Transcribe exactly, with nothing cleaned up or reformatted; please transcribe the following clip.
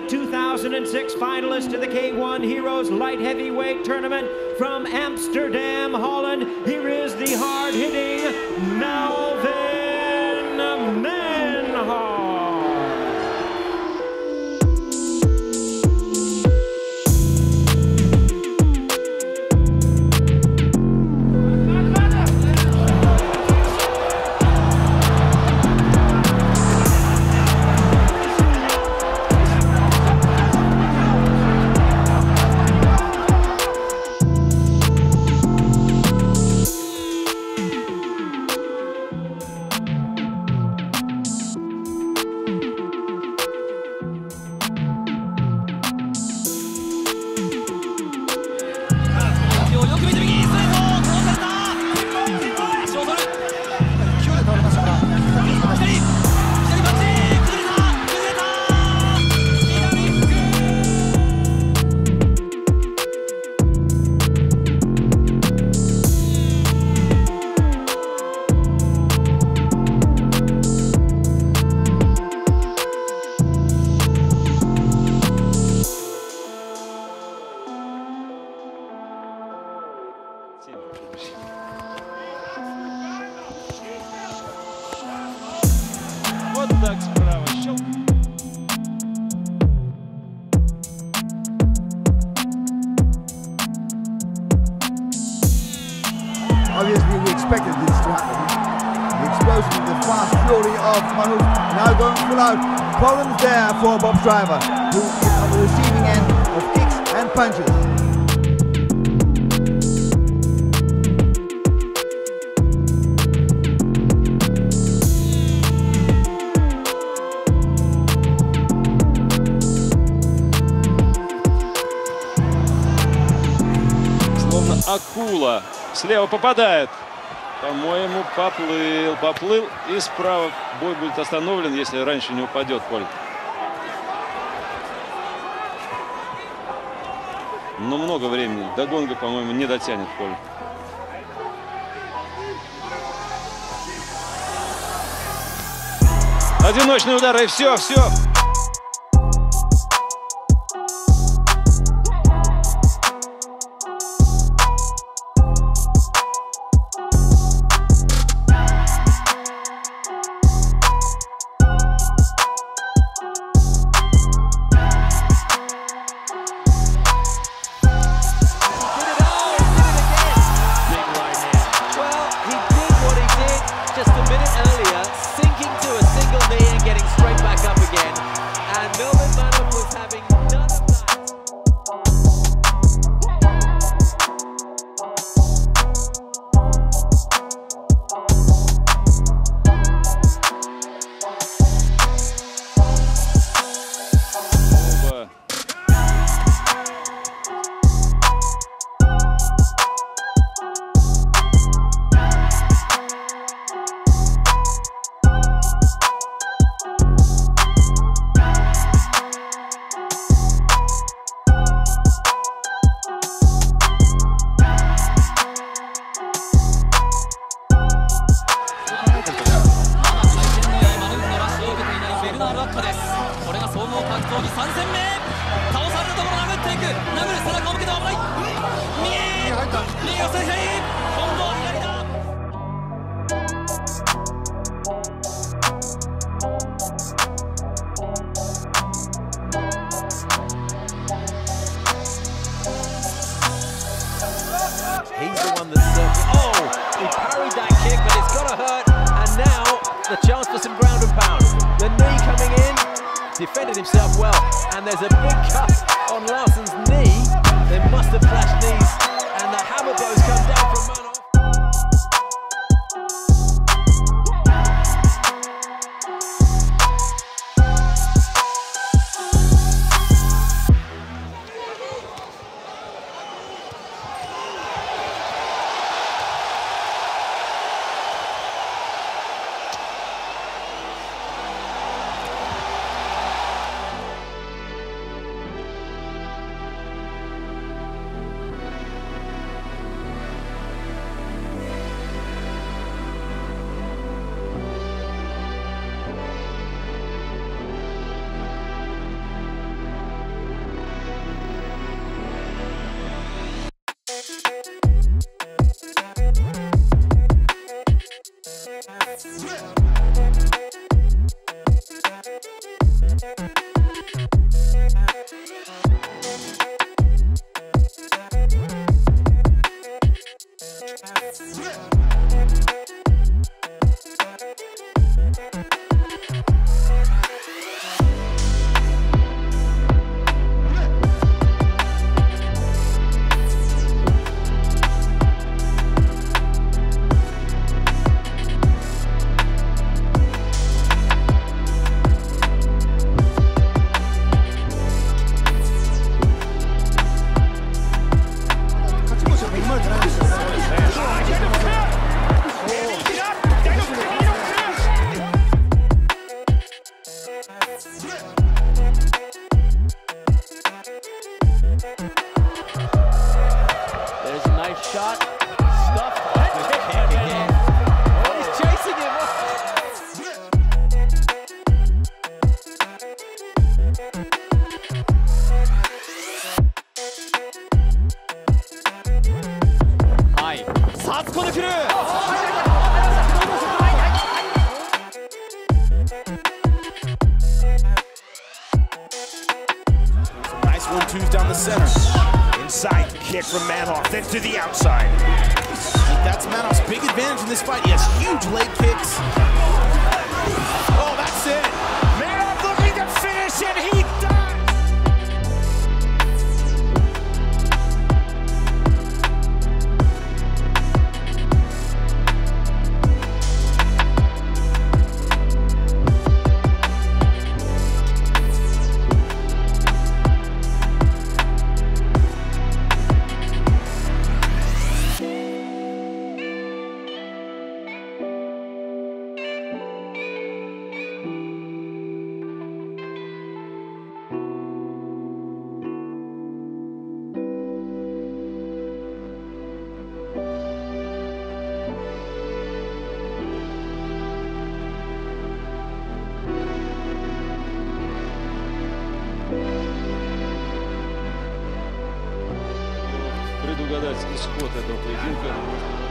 the two thousand six finalist to the K one Heroes Light Heavyweight Tournament from Amsterdam, Holland. Here is the hard-hitting Melvin Manhoef. That's what I was showing. Obviously, we expected this to happen. The explosion, the fast fury of Manhoef now going full out. Problems there for Bob Driver, who is on the receiving end of kicks and punches. Акула. Слева попадает. По-моему, поплыл. Поплыл и справа. Бой будет остановлен, если раньше не упадет, Коль. Но много времени. До гонга, по-моему, не дотянет, Коль. Одиночный удар и все, все. Defended himself well, and there's a big cut on Larsen's knee. They must have flashed knees, and the hammer blows come down from Manhoef. There's a nice shot. Stuffed. Oh, he's chasing him up. Hi. Satsuko the kill. One-twos down the center. Inside kick from Manhoef, then to the outside. That's Manhoef's big advantage in this fight. He has huge leg kicks. Oh, that's it. Manhoef looking to finish it. He предугадать исход этого поединка.